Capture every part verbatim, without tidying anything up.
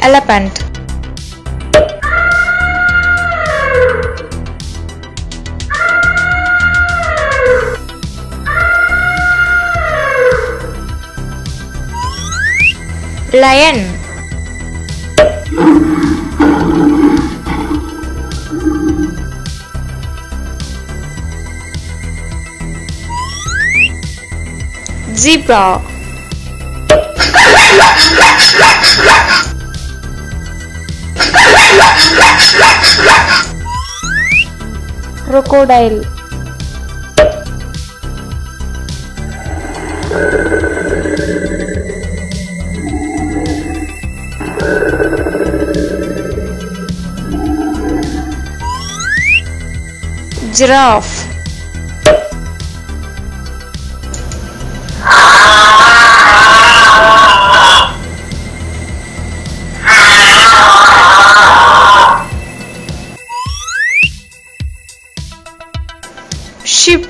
elephant. Lion. Zebra. Crocodile. Giraffe. Sheep.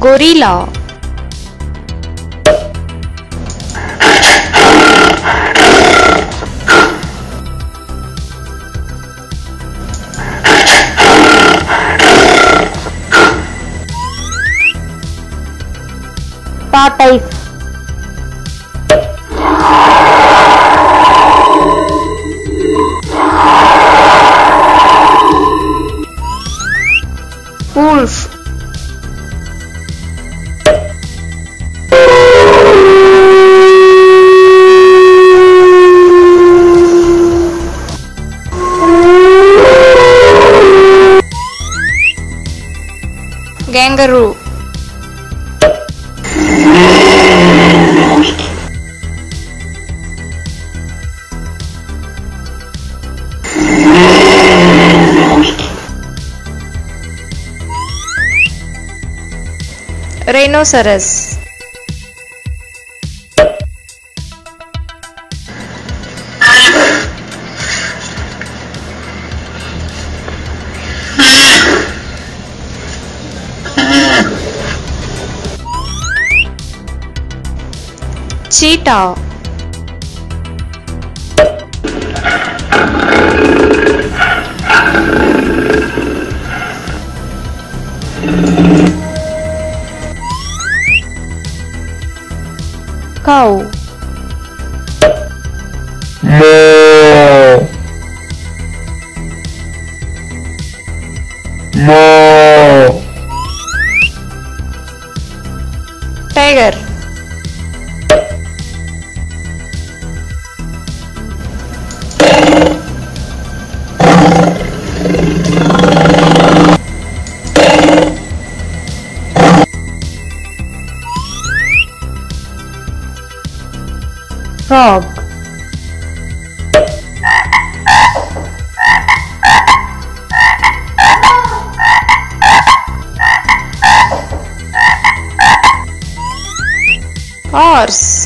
Gorilla. Tortoise. Wolf. Kangaroo. Rhinoceros. Cheetah. Cow. Moo. Moo. Tiger. Frog. Horse.